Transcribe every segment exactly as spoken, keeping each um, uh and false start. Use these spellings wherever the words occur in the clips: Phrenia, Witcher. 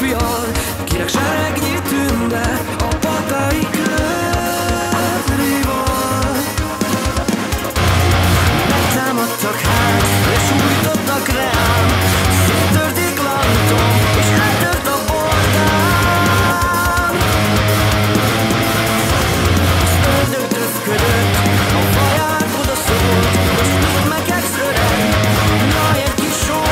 vihar, kinek seregnyi tünde a patai körrival. Megtámadtak hát, lesújtottak rám, széttörték lantom, és eltört a bordám. Az ördög döfködött, a faját odaszólt, most még megeksz öreg, na egy kis sót.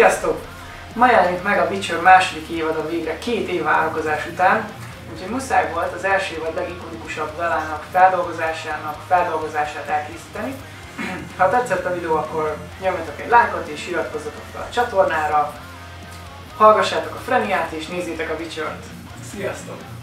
Sziasztok! Ma jelent meg a Witcher második évada végre két év várakozás után, úgyhogy muszáj volt az első évad legikonikusabb dalának feldolgozásának feldolgozását elkészíteni. Ha tetszett a videó, akkor nyomjatok egy lájkot és iratkozzatok fel a csatornára, hallgassátok a Phreniát és nézzétek a Witchert! Sziasztok!